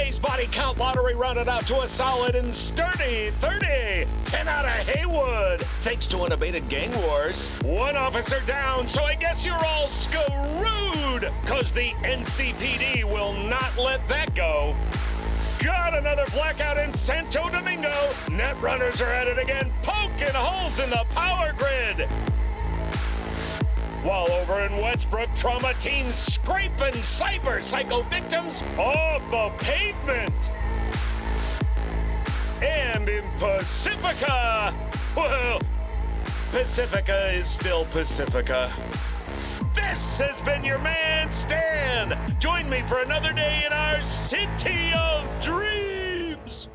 Friday's body count lottery rounded out to a solid and sturdy 30. 10 out of Haywood, thanks to unabated gang wars. One officer down, so I guess you're all screwed, because the NCPD will not let that go. Got another blackout in Santo Domingo. Netrunners are at it again, poking holes in the power grid. While over in Westbrook, trauma teams scraping cyber psycho victims off the pavement. And in Pacifica, well, Pacifica is still Pacifica. This has been your man, Stan. Join me for another day in our city of dreams.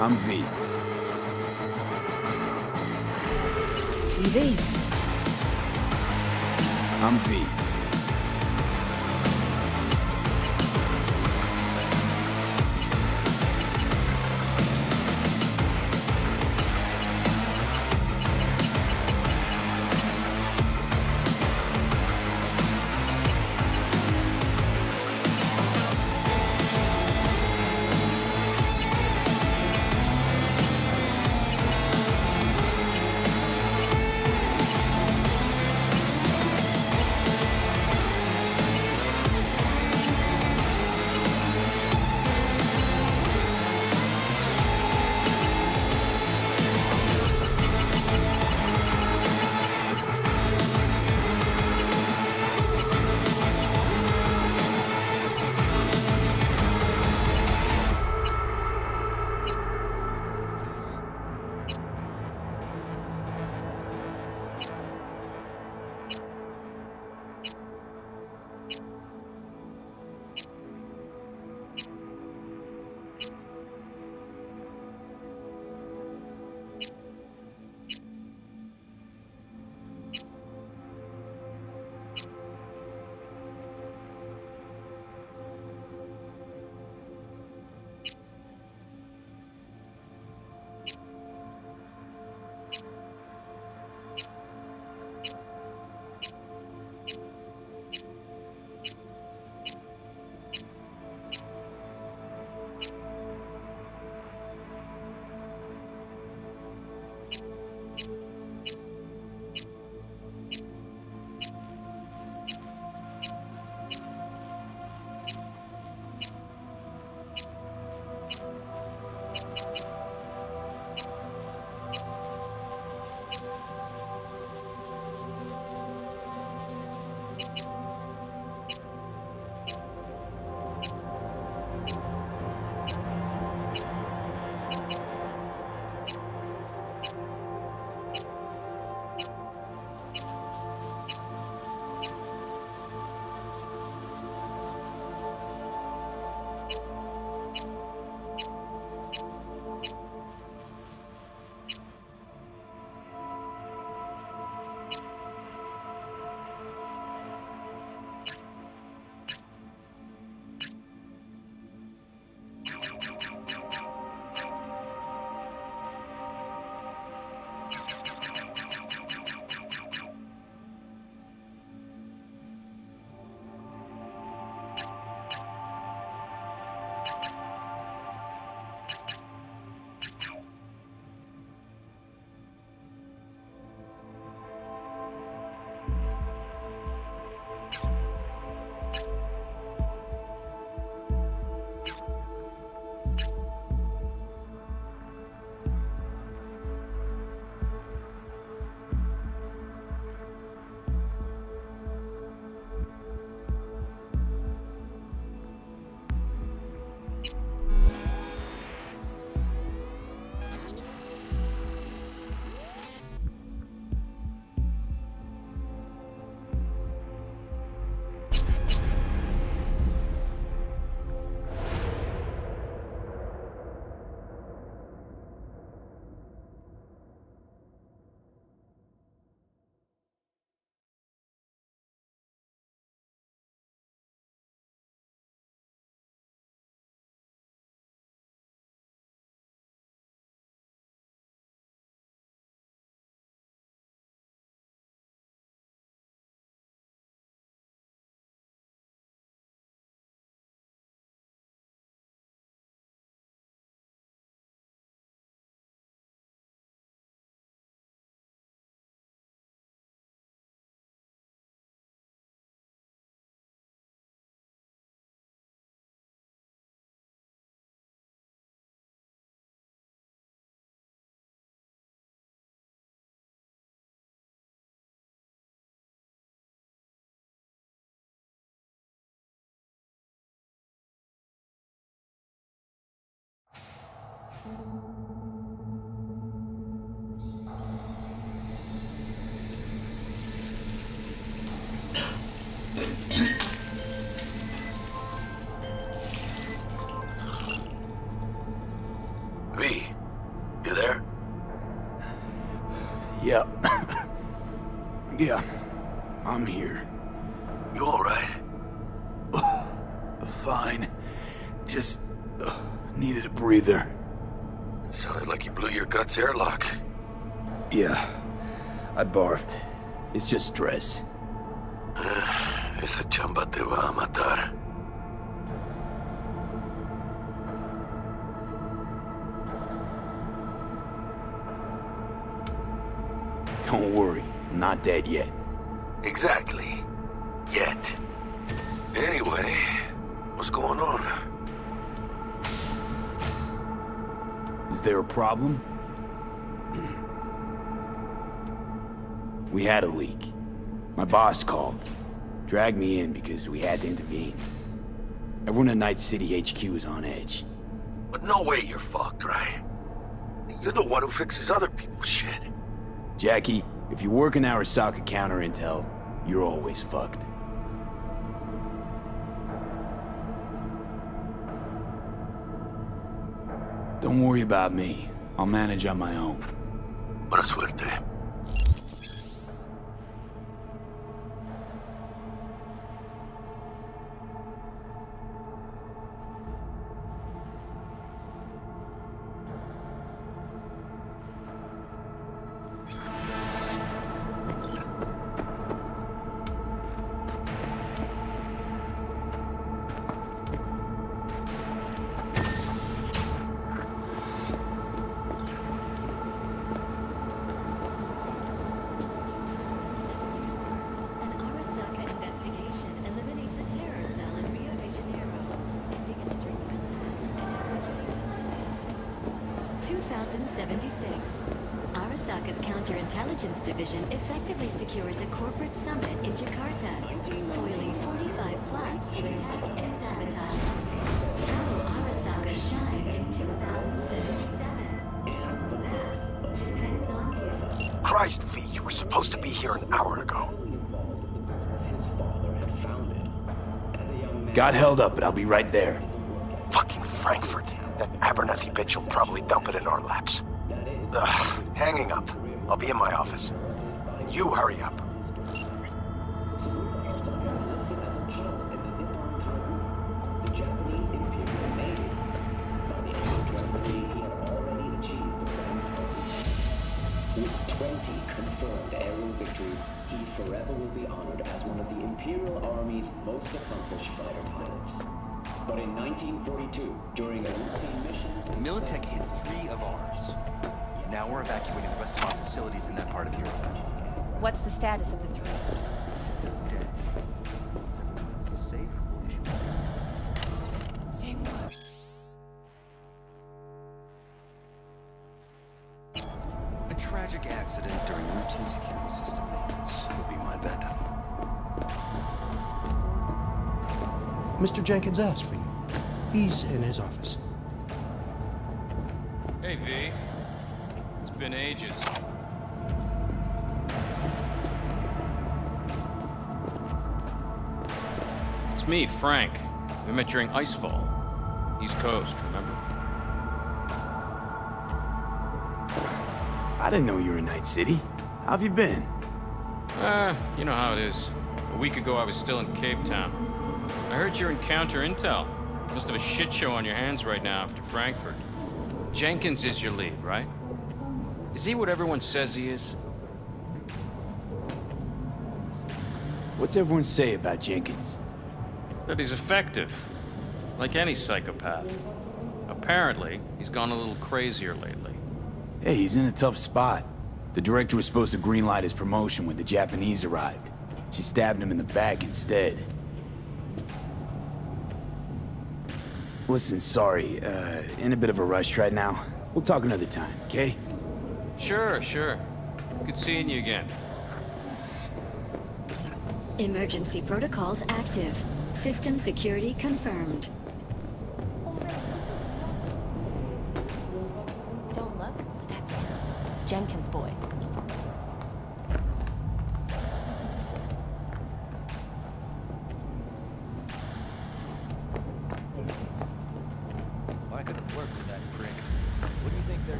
I'm V. V. I'm V. Airlock. Yeah, I barfed. It's just stress. Esa chamba te va a matar. Don't worry, I'm not dead yet. Exactly. Yet. Anyway, what's going on? Is there a problem? We had a leak. My boss called. Dragged me in because we had to intervene. Everyone at Night City HQ is on edge. But no way you're fucked, right? You're the one who fixes other people's shit. Jackie, if you work in Arasaka counter-intel, you're always fucked. Don't worry about me. I'll manage on my own. Buena suerte. Got held up, but I'll be right there. Fucking Frankfurt. That Abernathy bitch will probably dump it in our laps. Ugh, hanging up. I'll be in my office. And you hurry up. Militech hit 3 of ours. Now we're evacuating the rest of our facilities in that part of Europe. What's the status of the 3? A tragic accident during routine security system maintenance would be my bet. Mr. Jenkins asked for you. He's in his office. Hey, V. It's been ages. It's me, Frank. We met during Icefall. East Coast, remember? I didn't know you were in Night City. How have you been? You know how it is. A week ago, I was still in Cape Town. I heard you're in counter-intel. Must have a shit show on your hands right now after Frankfurt. Jenkins is your lead, right? Is he what everyone says he is? What's everyone say about Jenkins? That he's effective. Like any psychopath. Apparently, he's gone a little crazier lately. Hey, he's in a tough spot. The director was supposed to greenlight his promotion when the Japanese arrived. She stabbed him in the back instead. Listen, sorry, in a bit of a rush right now. We'll talk another time, okay? Sure. Good seeing you again. Emergency protocols active. System security confirmed.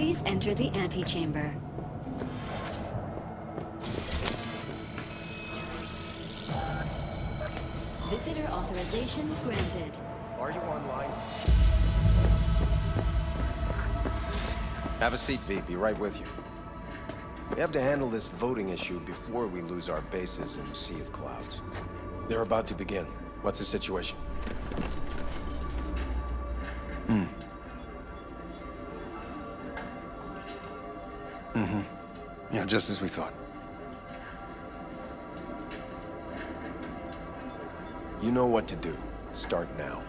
Please enter the antechamber. Visitor authorization granted. Are you online? Have a seat, V. Be right with you. We have to handle this voting issue before we lose our bases in the Sea of Clouds. They're about to begin. What's the situation? Yeah, just as we thought. You know what to do. Start now.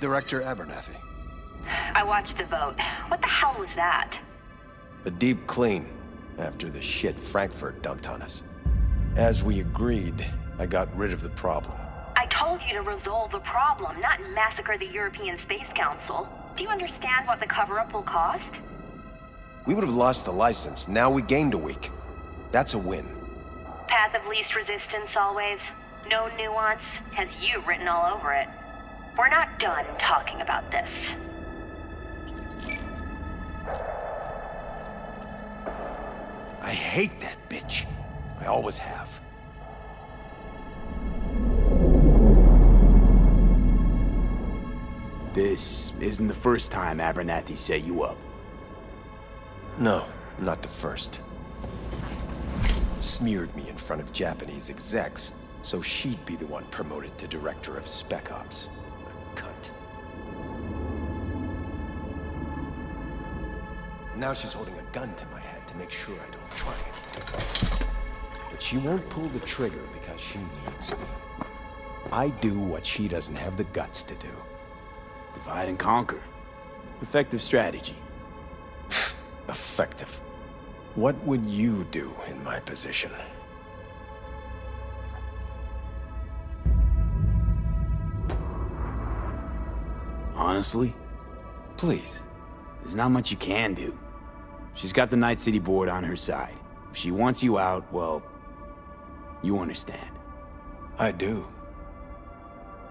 Director Abernathy. I watched the vote. What the hell was that? A deep clean after the shit Frankfurt dumped on us. As we agreed, I got rid of the problem. I told you to resolve the problem, not massacre the European Space Council. Do you understand what the cover-up will cost? We would have lost the license. Now we gained a week. That's a win. Path of least resistance always. No nuance. Has you written all over it. We're not done talking about this. I hate that bitch. I always have. This isn't the first time Abernathy set you up. No, not the first. Smeared me in front of Japanese execs, so she'd be the one promoted to director of Spec Ops. The cunt. Now she's holding a gun to my head to make sure I don't try it. But she won't pull the trigger because she needs me. I do what she doesn't have the guts to do. Divide and conquer. Effective strategy. Effective. What would you do in my position? Honestly? Please. There's not much you can do. She's got the Night City board on her side. If she wants you out, well... you understand. I do.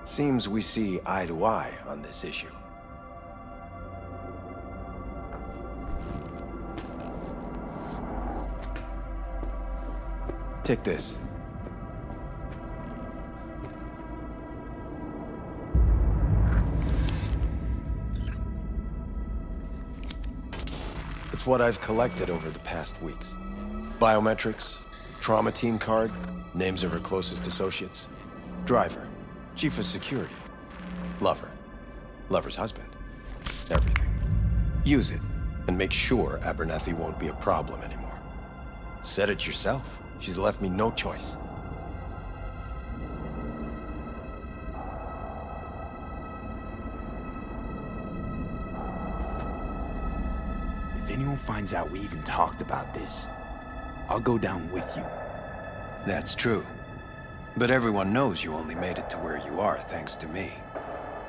Seems we see eye to eye on this issue. Take this. It's what I've collected over the past weeks. Biometrics, trauma team card, names of her closest associates, driver, chief of security, lover, lover's husband, everything. Use it, and make sure Abernathy won't be a problem anymore. Said it yourself. She's left me no choice. If anyone finds out we even talked about this, I'll go down with you. That's true. But everyone knows you only made it to where you are thanks to me.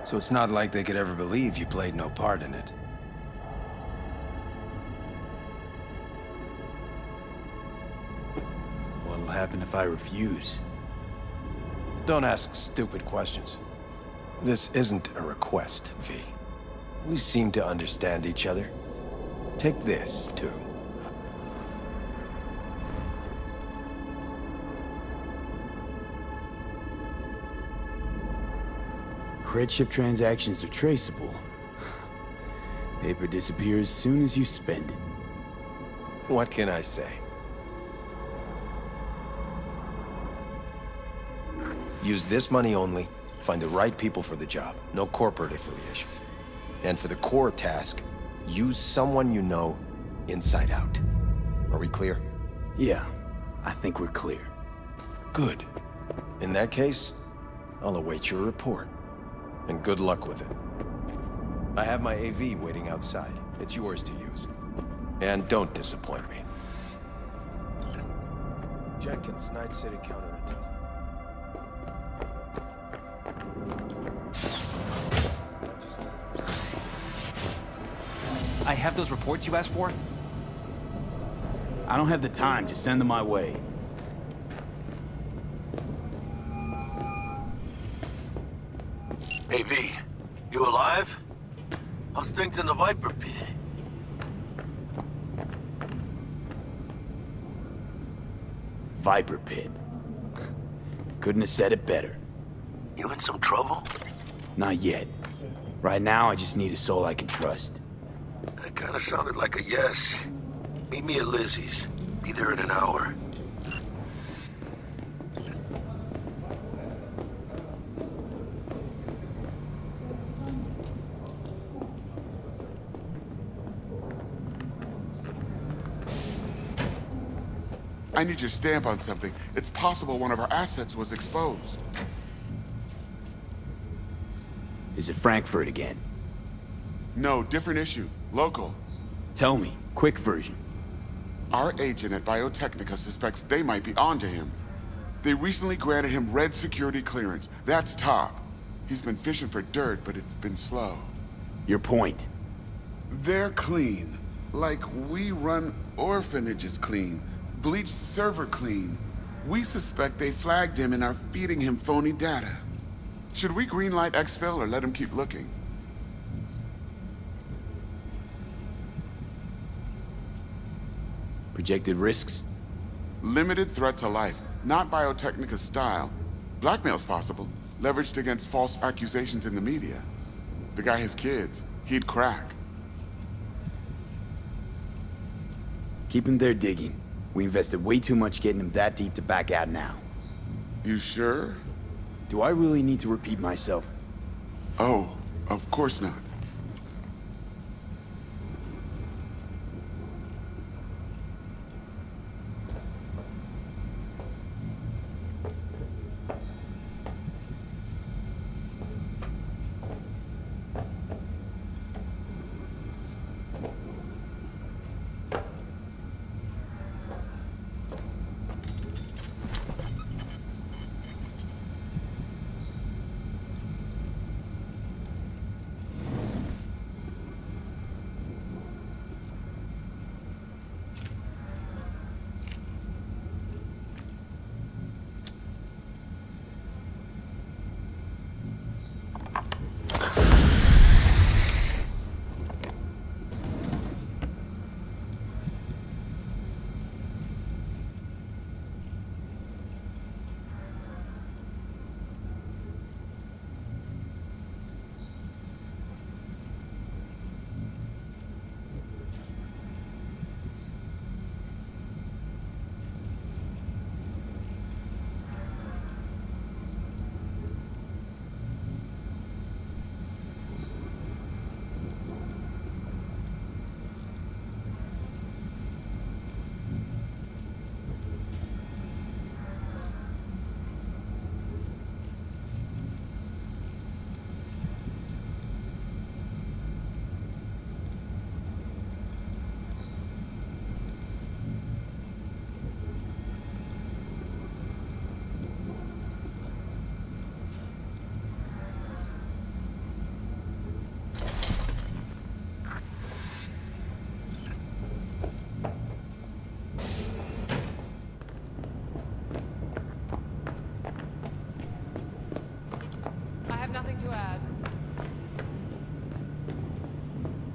So it's not like they could ever believe you played no part in it. What'll happen if I refuse? Don't ask stupid questions. This isn't a request, V. We seem to understand each other. Take this, too. Cred ship transactions are traceable. Paper disappears as soon as you spend it. What can I say? Use this money only, find the right people for the job, no corporate affiliation. And for the core task, use someone you know inside out. Are we clear? Yeah, I think we're clear. Good. In that case, I'll await your report. And good luck with it. I have my AV waiting outside. It's yours to use. And don't disappoint me. Jenkins, Night City counterintel. I have those reports you asked for? I don't have the time. Just send them my way. Hey, V. You alive? How's things in the Viper Pit? Viper Pit. Couldn't have said it better. You in some trouble? Not yet. Right now, I just need a soul I can trust. That kind of sounded like a yes. Meet me at Lizzie's. Be there in an hour. I need your stamp on something. It's possible one of our assets was exposed. Is it Frankfurt again? No, different issue. Local. Tell me. Quick version. Our agent at Biotechnica suspects they might be onto him. They recently granted him red security clearance. That's top. He's been fishing for dirt, but it's been slow. Your point? They're clean. Like we run orphanages clean. Bleached server clean. We suspect they flagged him and are feeding him phony data. Should we greenlight exfil or let him keep looking? Projected risks? Limited threat to life. Not Biotechnica's style. Blackmail's possible. Leveraged against false accusations in the media. The guy has kids. He'd crack. Keep him there digging. We invested way too much getting him that deep to back out now. You sure? Do I really need to repeat myself? Oh, of course not.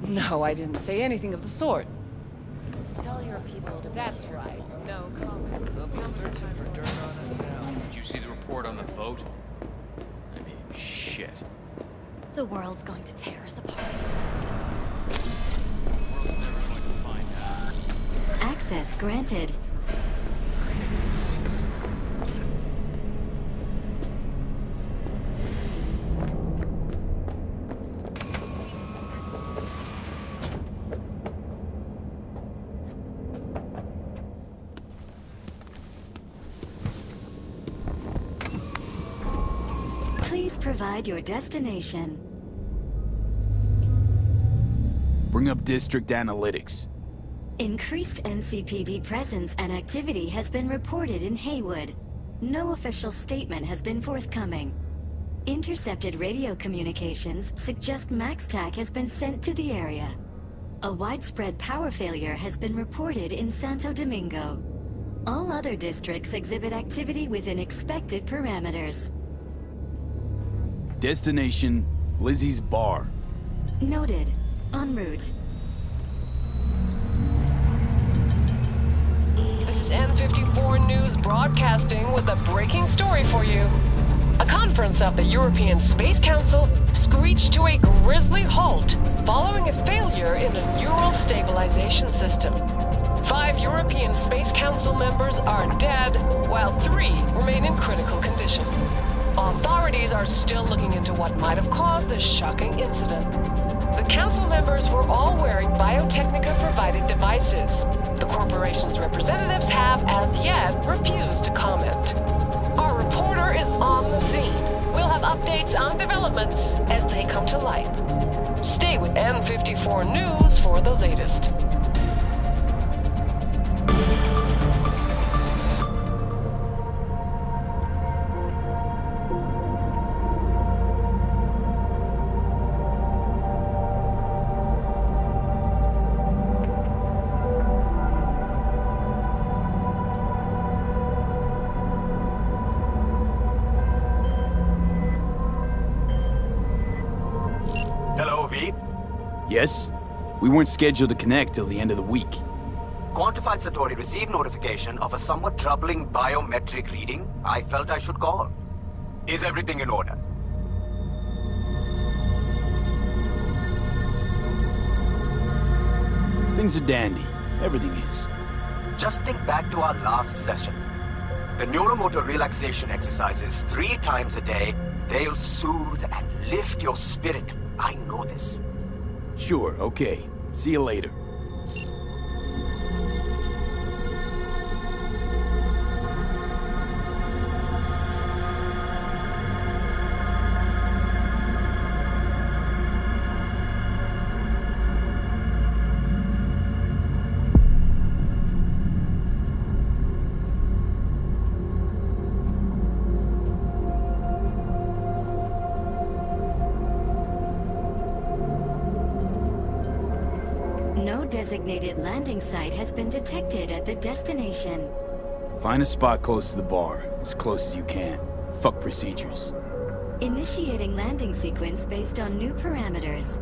No, I didn't say anything of the sort. Tell your people to... That's right. No comment. They'll be searching for dirt on us now. Did you see the report on the vote? I mean, shit. The world's going to tear us apart. The world's never going to find out. Access granted. Provide your destination. Bring up district analytics. Increased NCPD presence and activity has been reported in Haywood. No official statement has been forthcoming. Intercepted radio communications suggest MaxTac has been sent to the area. A widespread power failure has been reported in Santo Domingo. All other districts exhibit activity within expected parameters. Destination, Lizzie's Bar. Noted. En route. This is N54 News broadcasting with a breaking story for you. A conference of the European Space Council screeched to a grisly halt following a failure in a neural stabilization system. 5 European Space Council members are dead, while 3 remain in critical condition. Authorities are still looking into what might have caused this shocking incident. The council members were all wearing Biotechnica-provided devices. The corporation's representatives have, as yet, refused to comment. Our reporter is on the scene. We'll have updates on developments as they come to light. Stay with N54 News for the latest. Yes? We weren't scheduled to connect till the end of the week. Quantified Satori received notification of a somewhat troubling biometric reading. I felt I should call. Is everything in order? Things are dandy. Everything is. Just think back to our last session. The neuromotor relaxation exercises 3 times a day. They'll soothe and lift your spirit. I know this. Sure, okay. See you later. Designated landing site has been detected at the destination. Find a spot close to the bar, as close as you can. Fuck procedures. Initiating landing sequence based on new parameters.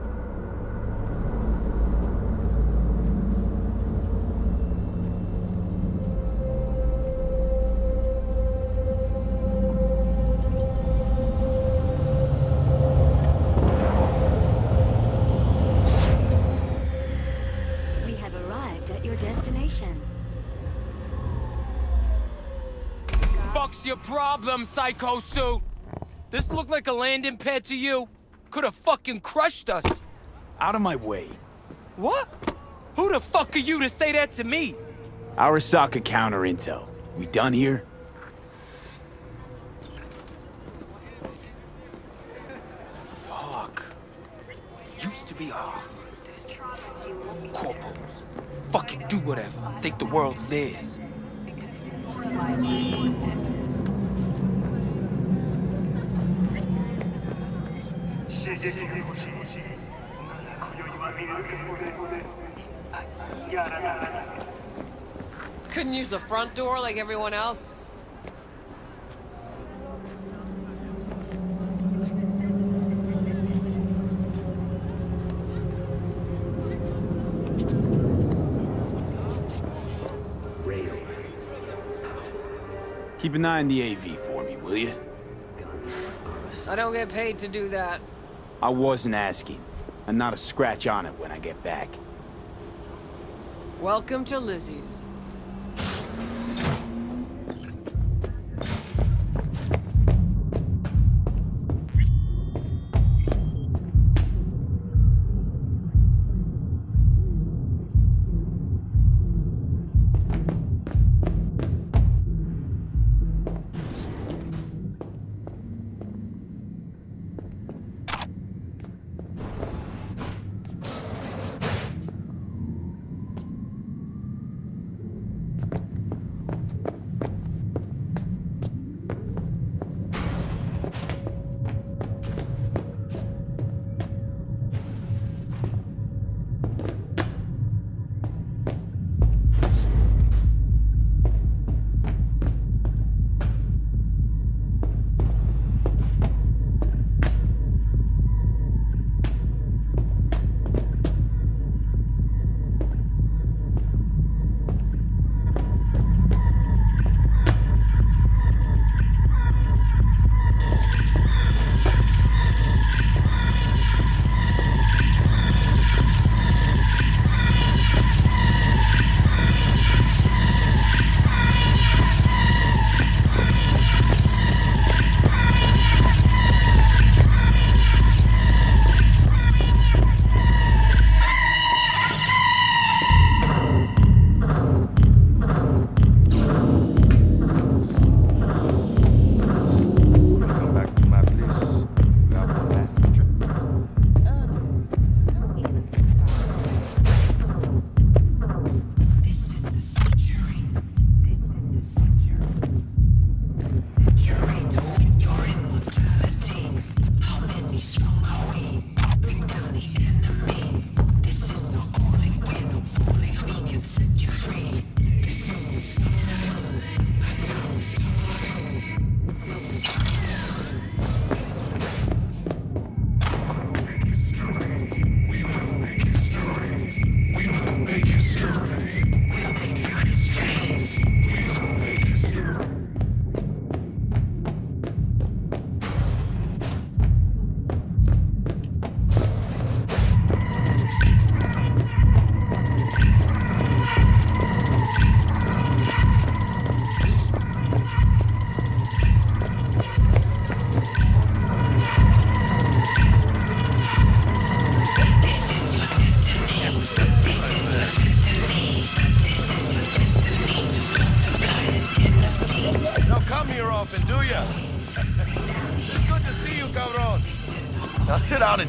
Problem, psycho suit. This looked like a landing pad to you. Could have fucking crushed us. Out of my way. What? Who the fuck are you to say that to me? Arasaka counter intel. We done here? Fuck. Used to be all of this. Corporals. Fucking do whatever. Think the world's theirs. Couldn't use the front door like everyone else? Keep an eye on the AV for me, will you? I don't get paid to do that. I wasn't asking, and not a scratch on it when I get back. Welcome to Lizzie's.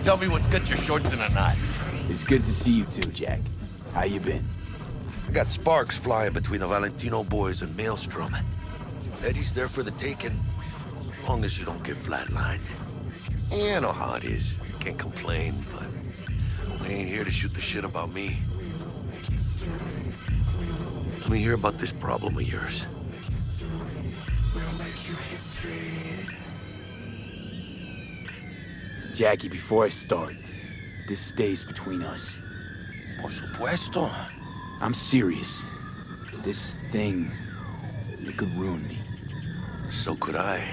Tell me what's got your shorts in a knot. It's good to see you too, Jack. How you been? I got sparks flying between the Valentino boys and Maelstrom. Eddie's there for the taking, as long as you don't get flatlined. Yeah, I know how it is. Can't complain, but they ain't here to shoot the shit about me. Let me hear about this problem of yours. Jackie, before I start, this stays between us. Por supuesto. I'm serious. This thing, it could ruin me. So could I.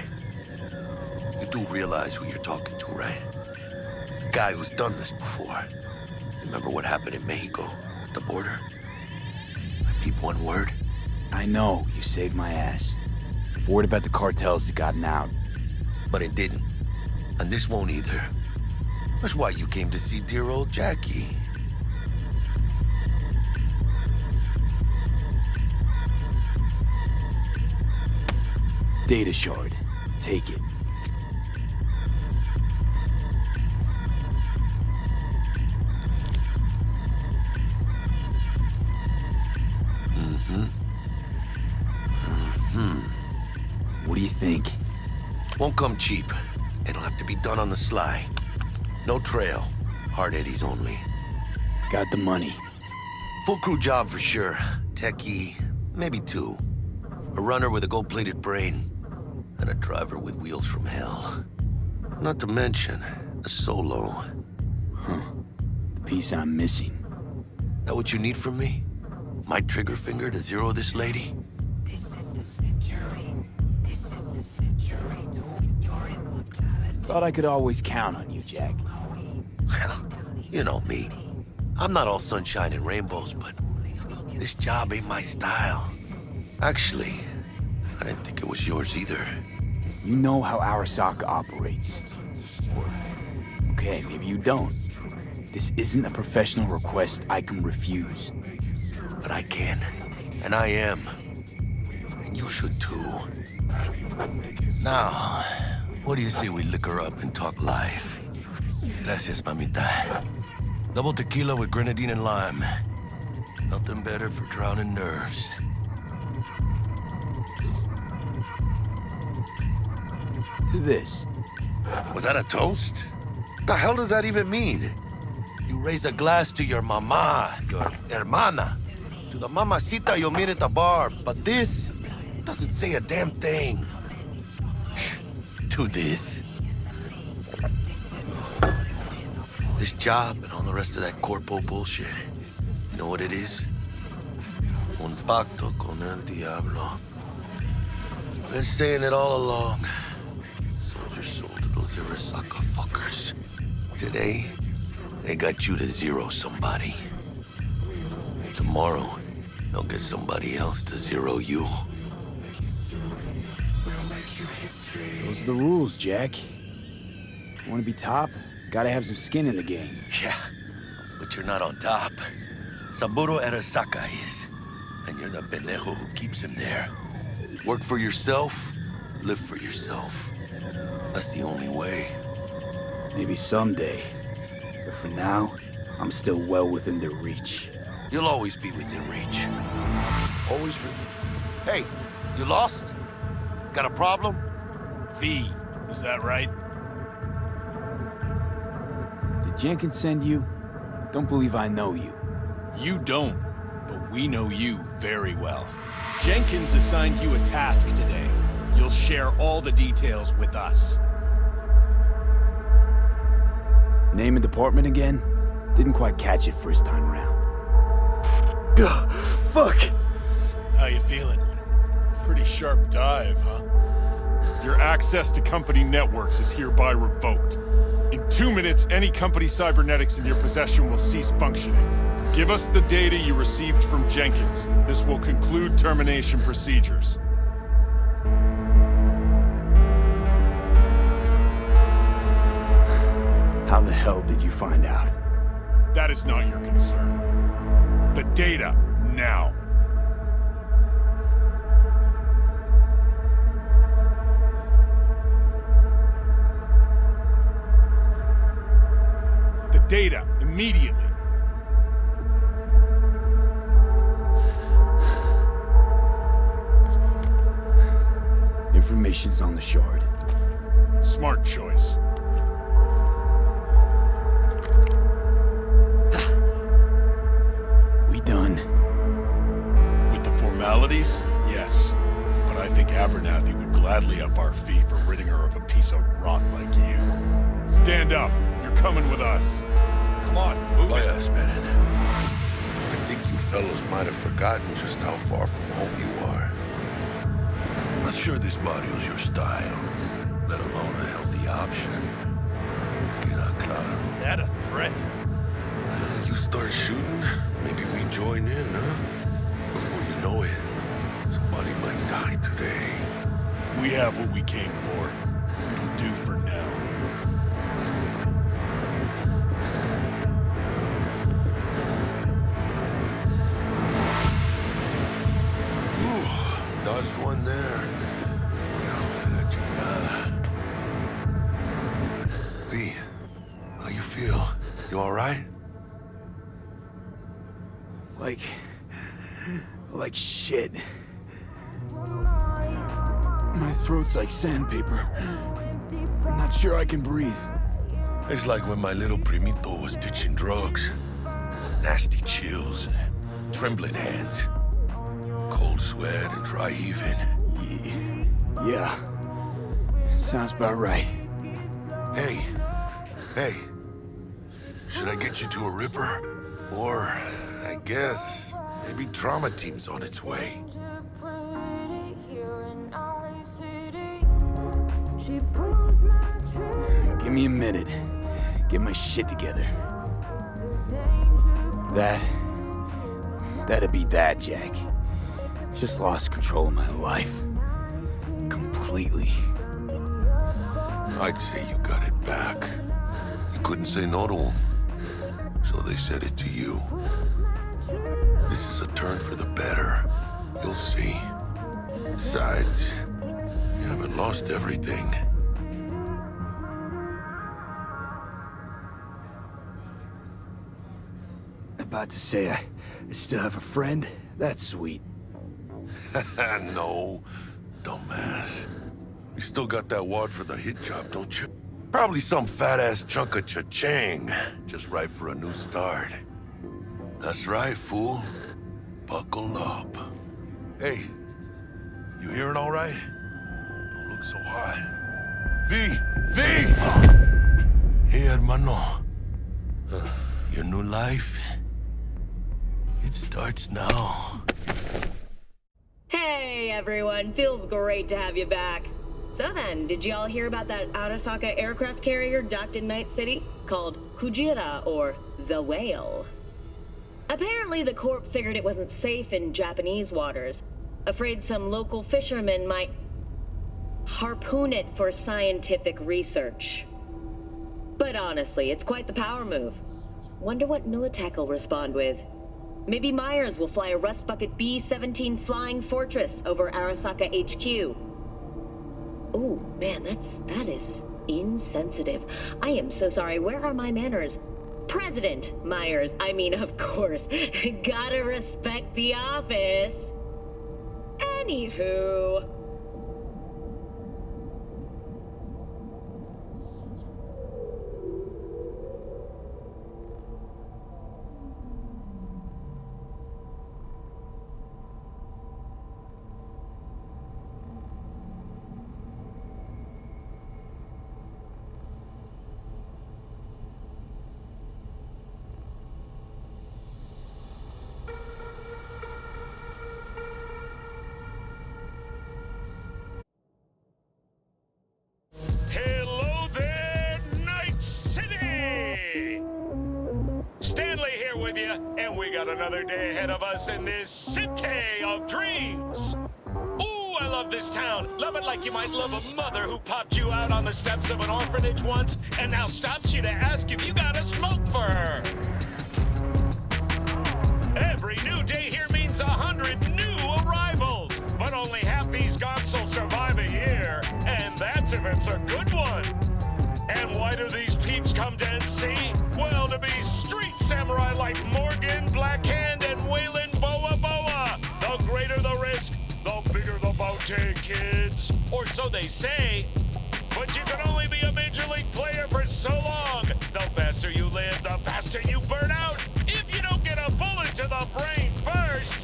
You do realize who you're talking to, right? The guy who's done this before. Remember what happened in Mexico, at the border? I peep one word. I know, you saved my ass. I've worried about the cartels that gotten out. But it didn't. And this won't either. That's why you came to see dear old Jackie. Data shard. Take it. What do you think? Won't come cheap. It'll have to be done on the sly. No trail. Hard eddies only. Got the money. Full crew job for sure. Techie, maybe two. A runner with a gold-plated brain. And a driver with wheels from hell. Not to mention, a solo. Huh. The piece I'm missing. That what you need from me? My trigger finger to zero this lady? Thought I could always count on you, Jack. Well, you know me. I'm not all sunshine and rainbows, but this job ain't my style. Actually, I didn't think it was yours either. You know how Arasaka operates. Or, okay, maybe you don't. This isn't a professional request I can refuse. But I can. And I am. And you should too. Now, what do you say we liquor up and talk life? Gracias, mamita. Double tequila with grenadine and lime. Nothing better for drowning nerves. To this. Was that a toast? What the hell does that even mean? You raise a glass to your mama, your hermana, to the mamacita you'll meet at the bar, but this doesn't say a damn thing. This job and all the rest of that corpo bullshit. You know what it is? Un pacto con el diablo. Been saying it all along. Sold your soul to those Arasaka fuckers. Today, they got you to zero somebody. Tomorrow, they'll get somebody else to zero you. Those are the rules, Jack. You want to be top? Gotta have some skin in the game. Yeah, but you're not on top. Saburo Arasaka is. And you're the pendejo who keeps him there. Work for yourself, live for yourself. That's the only way. Maybe someday. But for now, I'm still well within their reach. You'll always be within reach. Always. Hey, you lost? Got a problem? V, is that right? Did Jenkins send you? Don't believe I know you. You don't, but we know you very well. Jenkins assigned you a task today. You'll share all the details with us. Name and department again? Didn't quite catch it first time around. Ugh, fuck! How you feeling? Pretty sharp dive, huh? Your access to company networks is hereby revoked. In 2 minutes, any company cybernetics in your possession will cease functioning. Give us the data you received from Jenkins. This will conclude termination procedures. How the hell did you find out? That is not your concern. The data, now. The data, immediately. Information's on the shard. Smart choice. Done. With the formalities, yes. But I think Abernathy would gladly up our fee for ridding her of a piece of rot like you. Stand up. You're coming with us. Come on, move it. Wait a minute. I think you fellas might have forgotten just how far from home you are. I'm not sure this module's your style, let alone a healthy option. Get out, Cloud. Is that a threat? You start shooting, maybe we join in, huh? Before you know it, somebody might die today. We have what we came for. It'll do for now. Ooh, dodged one there. B, how you feel? You all right? Like shit. My throat's like sandpaper. I'm not sure I can breathe. It's like when my little primito was ditching drugs. Nasty chills, trembling hands, cold sweat and dry heaving. Yeah, sounds about right. Hey, should I get you to a ripper? Or, I guess, maybe trauma team's on its way. Give me a minute. Get my shit together. That'd be that, Jack. Just lost control of my life. Completely. I'd say you got it back. You couldn't say no to them. So they said it to you. This is a turn for the better. You'll see. Besides, you haven't lost everything. About to say I still have a friend? That's sweet. No, dumbass. You still got that wad for the hit job, don't you? Probably some fat-ass chunk of cha-ching. Just right for a new start. That's right, fool. Buckle up. Hey, you hearing all right? Don't look so high. V! Hey, hermano. Your new life, it starts now. Hey, everyone. Feels great to have you back. So then, did you all hear about that Arasaka aircraft carrier docked in Night City? Called Kujira, or the Whale. Apparently, the Corp figured it wasn't safe in Japanese waters. Afraid some local fishermen might harpoon it for scientific research. But honestly, it's quite the power move. Wonder what Militech will respond with. Maybe Myers will fly a Rust Bucket B-17 Flying Fortress over Arasaka HQ. Ooh, man, that is insensitive. I am so sorry. Where are my manners? President Myers, I mean, of course. Gotta respect the office. Anywho. another day ahead of us in this city of dreams. Ooh, I love this town. Love it like you might love a mother who popped you out on the steps of an orphanage once and now stops you to ask if you got a smoke for her. Every new day here means 100 new arrivals, but only half these gonks will survive a year, and that's if it's a good one. And why do these peeps come to NC? Well, to be street samurai like Morgan Blackhand and Waylon Boa Boa. The greater the risk, the bigger the bounty, kids. Or so they say. But you can only be a major league player for so long. The faster you live, the faster you burn out. If you don't get a bullet to the brain first.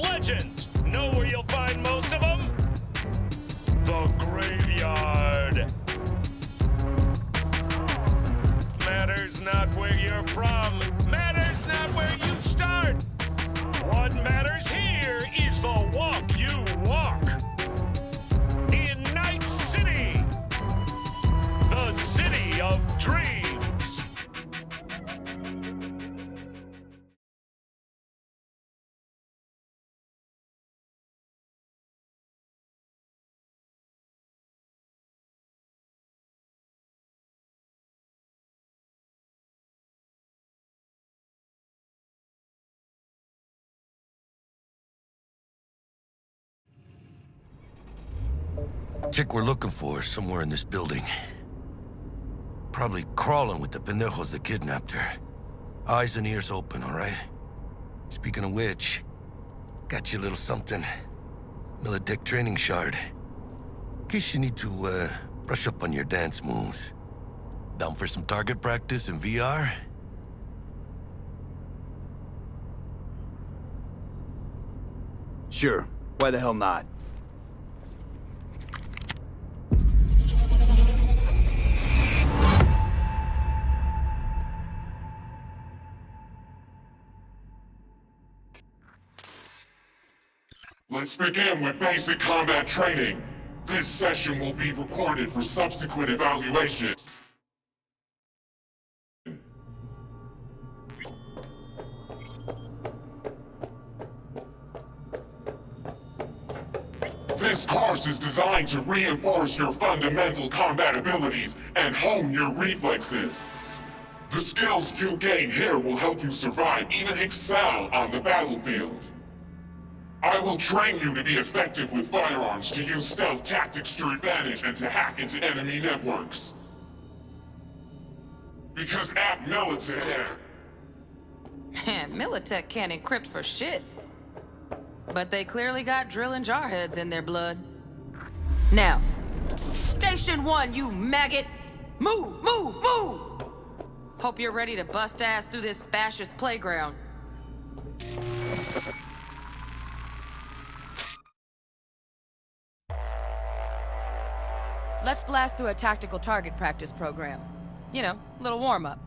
Legends. Know where you'll find most of them? The graveyard. Matters not where you're from. Matters not where you start. What matters here is the walk you walk. In Night City, the city of dreams. Chick we're looking for is somewhere in this building. Probably crawling with the pendejos that kidnapped her. Eyes and ears open, all right? Speaking of which, got you a little something. Militech training shard. In case you need to, brush up on your dance moves. Down for some target practice in VR? Sure. Why the hell not? Let's begin with basic combat training. This session will be recorded for subsequent evaluation. This course is designed to reinforce your fundamental combat abilities and hone your reflexes. The skills you gain here will help you survive, even excel on the battlefield. I will train you to be effective with firearms, to use stealth tactics to your advantage, and to hack into enemy networks. Because at Militech... Militech can't encrypt for shit. But they clearly got drilling jarheads in their blood. Now, Station 1, you maggot! Move, move, move! Hope you're ready to bust ass through this fascist playground. Let's blast through a tactical target practice program. You know, a little warm-up.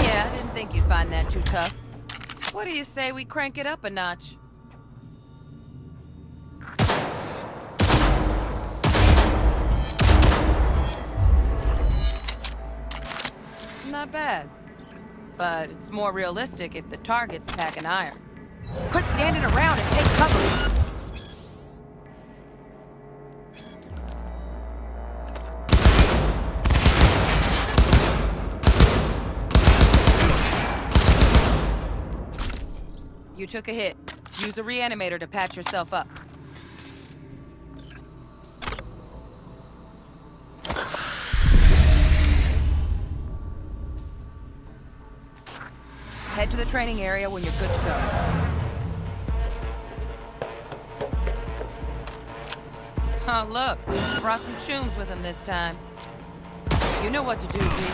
Yeah, I didn't think you'd find that too tough. What do you say we crank it up a notch? Not bad, but it's more realistic if the targets pack an iron. Quit standing around and take cover! You took a hit. Use a reanimator to patch yourself up. Head to the training area when you're good to go. Oh, look. Brought some tunes with him this time. You know what to do, G.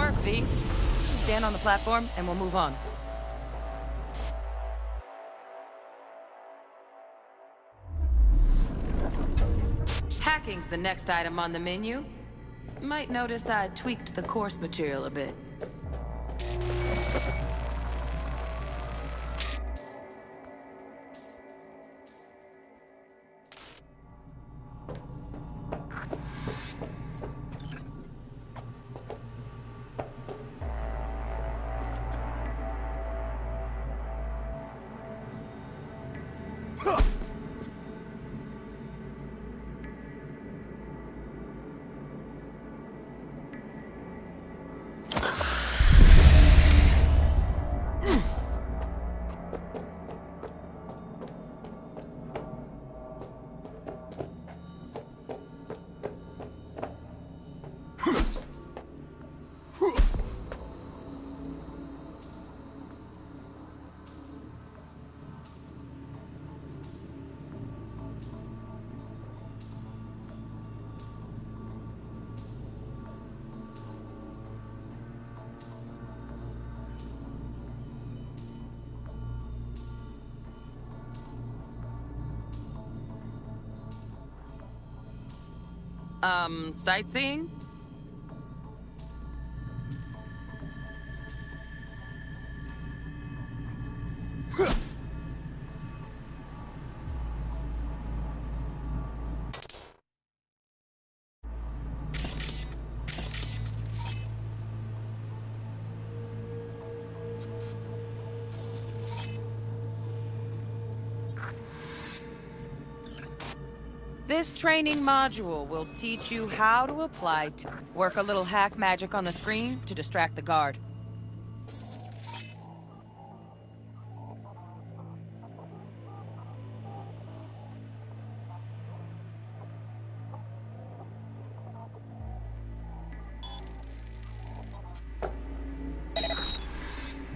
work, V. Stand on the platform, and we'll move on. Hacking's the next item on the menu. Might notice I tweaked the course material a bit. Sightseeing? This training module will teach you how to apply to work a little hack magic on the screen to distract the guard.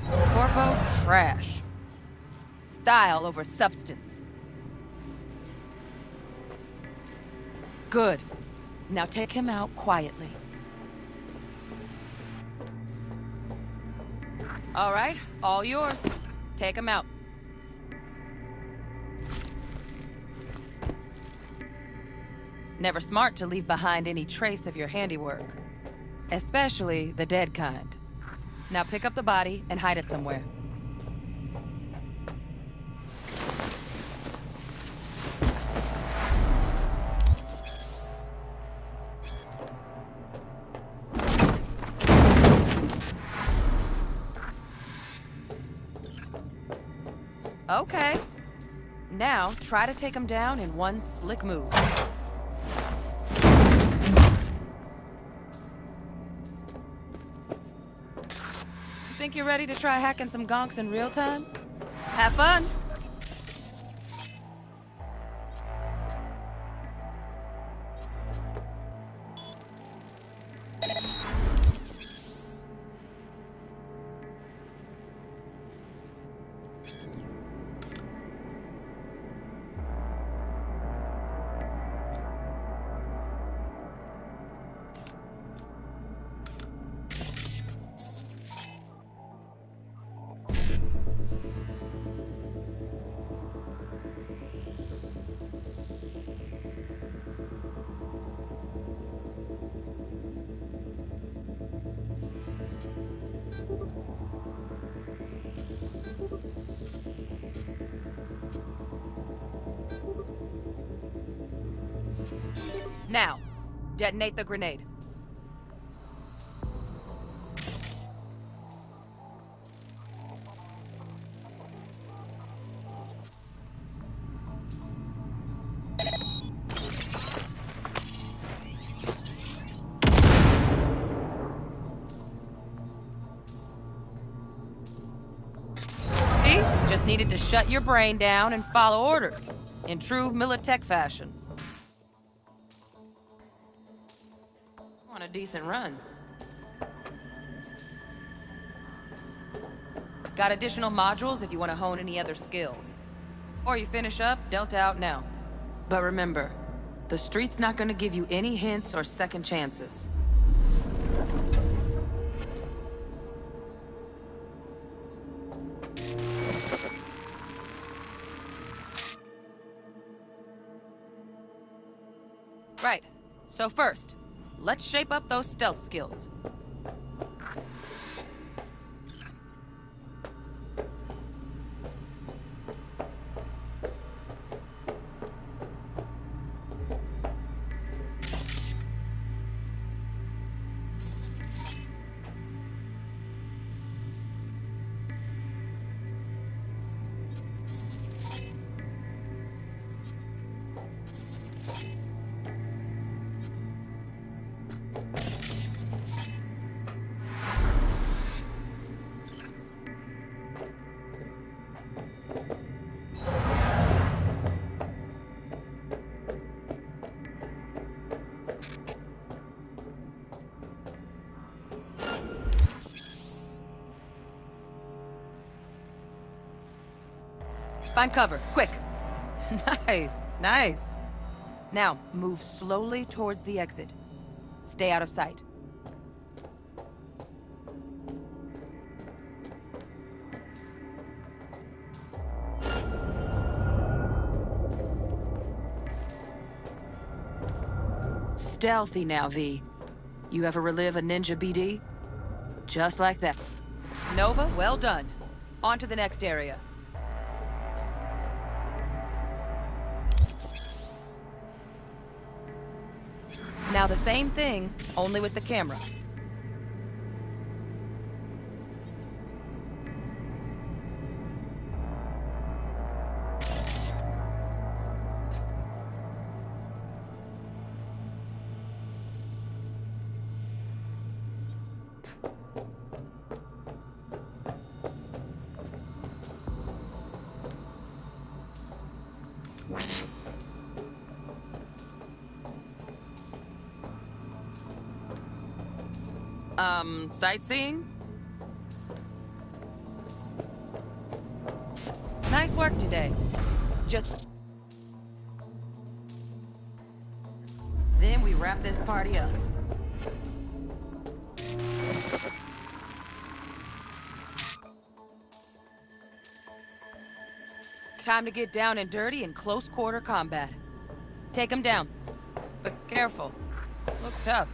Corpo trash. Style over substance. Good. Now take him out quietly. All right, all yours. Take him out. Never smart to leave behind any trace of your handiwork, especially the dead kind. Now pick up the body and hide it somewhere. Okay. Now, try to take him down in one slick move. You think you're ready to try hacking some gonks in real time? Have fun! Now, detonate the grenade. Needed to shut your brain down and follow orders, in true Militech fashion. On a decent run. Got additional modules if you want to hone any other skills. Or you finish up, Delta out now. But remember, the street's not going to give you any hints or second chances. Right. So first, let's shape up those stealth skills. Find cover, quick. Nice, nice. Now, move slowly towards the exit. Stay out of sight. Stealthy now, V. You ever relive a ninja BD? Just like that. Nova, well done. On to the next area. Now the same thing, only with the camera. Sightseeing? Nice work today. Just... Then we wrap this party up. Time to get down and dirty in close quarter combat. Take them down. But careful. Looks tough.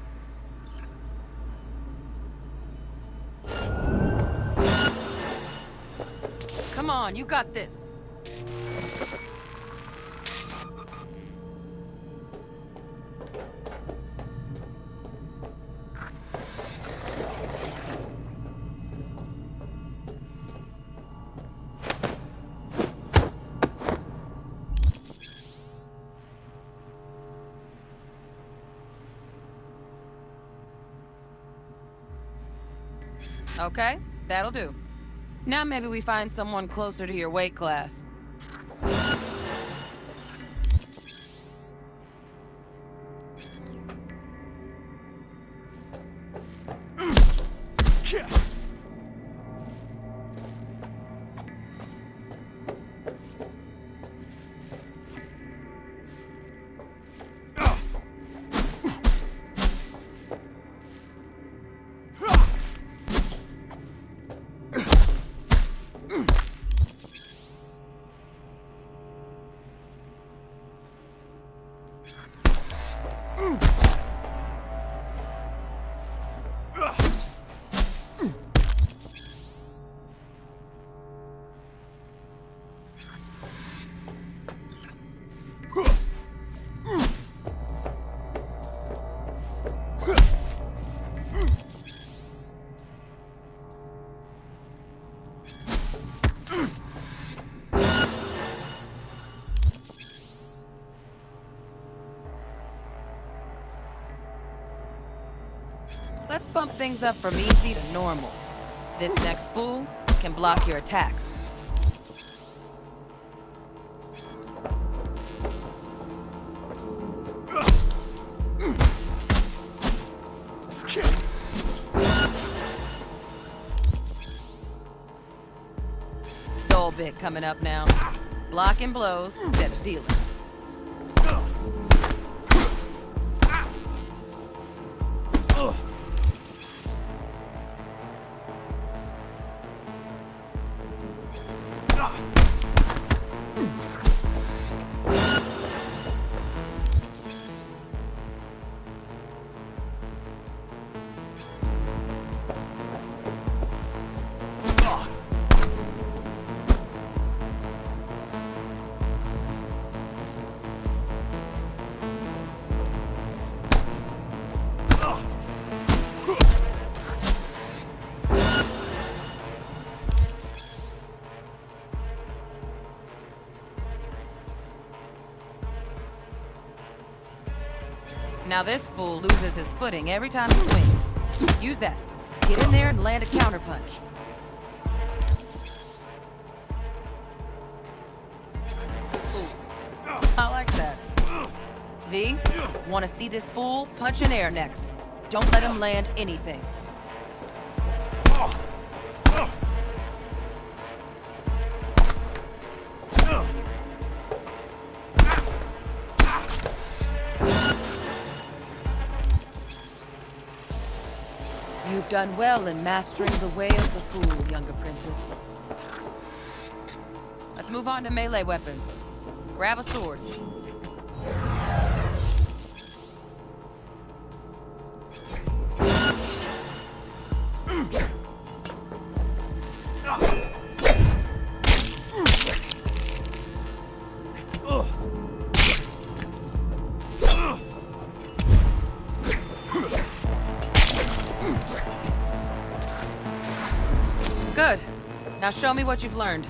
Come on, you got this. Okay, that'll do. Now maybe we find someone closer to your weight class. Bump things up from easy to normal. This next fool can block your attacks. Dull bit coming up now. Blocking blows instead of dealing. Now this fool loses his footing every time he swings. Use that. Get in there and land a counterpunch. I like that. V, want to see this fool punch in air next. Don't let him land anything. You've done well in mastering the way of the fool, young apprentice. Let's move on to melee weapons. Grab a sword. Good. Now show me what you've learned.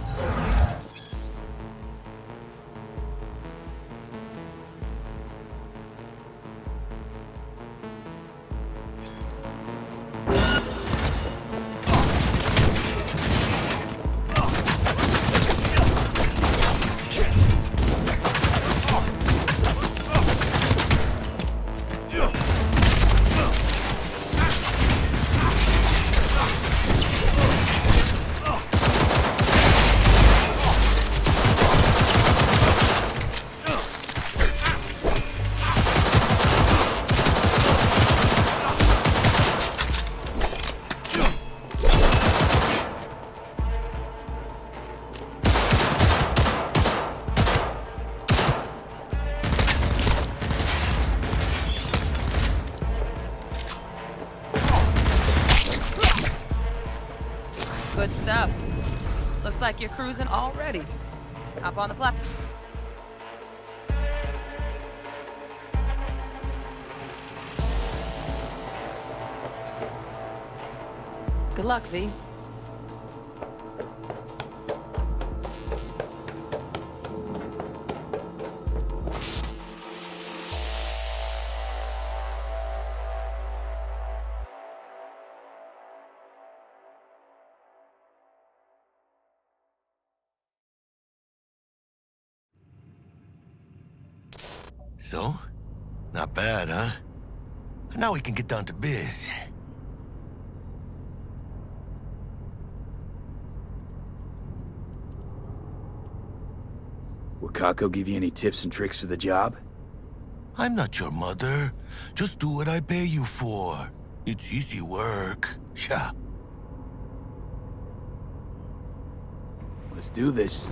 You're cruising already. Hop on the platform. Good luck, V. So? Not bad, huh? Now we can get down to biz. Will Kako give you any tips and tricks for the job? I'm not your mother. Just do what I pay you for. It's easy work. Yeah. Let's do this.